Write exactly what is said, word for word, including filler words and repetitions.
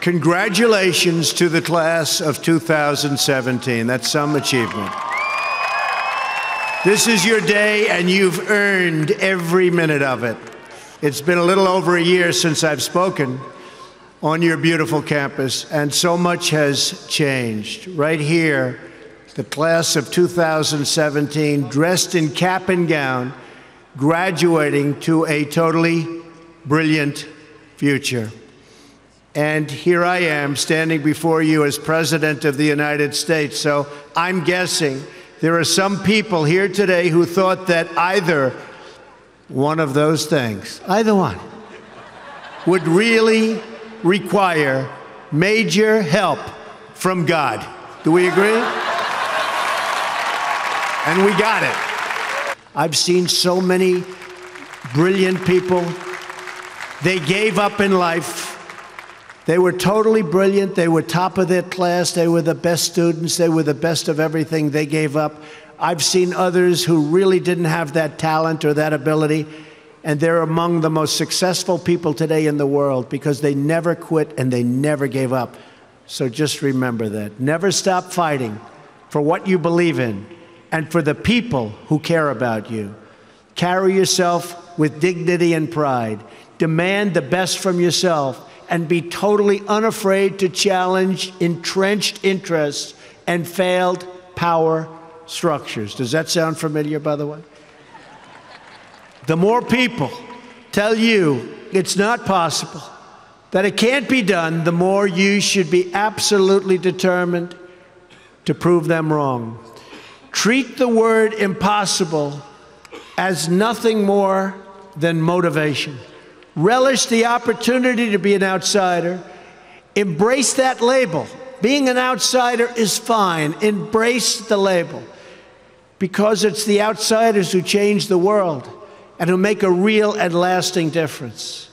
Congratulations to the class of two thousand seventeen. That's some achievement. This is your day, and you've earned every minute of it. It's been a little over a year since I've spoken on your beautiful campus, and so much has changed. Right here, the class of two thousand seventeen, dressed in cap and gown, graduating to a totally brilliant future. And here I am, standing before you as President of the United States. So I'm guessing there are some people here today who thought that either one of those things, either one, would really require major help from God. Do we agree? And we got it. I've seen so many brilliant people. They gave up in life. They were totally brilliant. They were top of their class. They were the best students. They were the best of everything. They gave up. I've seen others who really didn't have that talent or that ability, and they're among the most successful people today in the world because they never quit and they never gave up. So just remember that. Never stop fighting for what you believe in and for the people who care about you. Carry yourself with dignity and pride. Demand the best from yourself and be totally unafraid to challenge entrenched interests and failed power structures. Does that sound familiar, by the way? The more people tell you it's not possible, that it can't be done, the more you should be absolutely determined to prove them wrong. Treat the word impossible as nothing more than motivation. Relish the opportunity to be an outsider. Embrace that label. Being an outsider is fine. Embrace the label, because it's the outsiders who change the world and who make a real and lasting difference.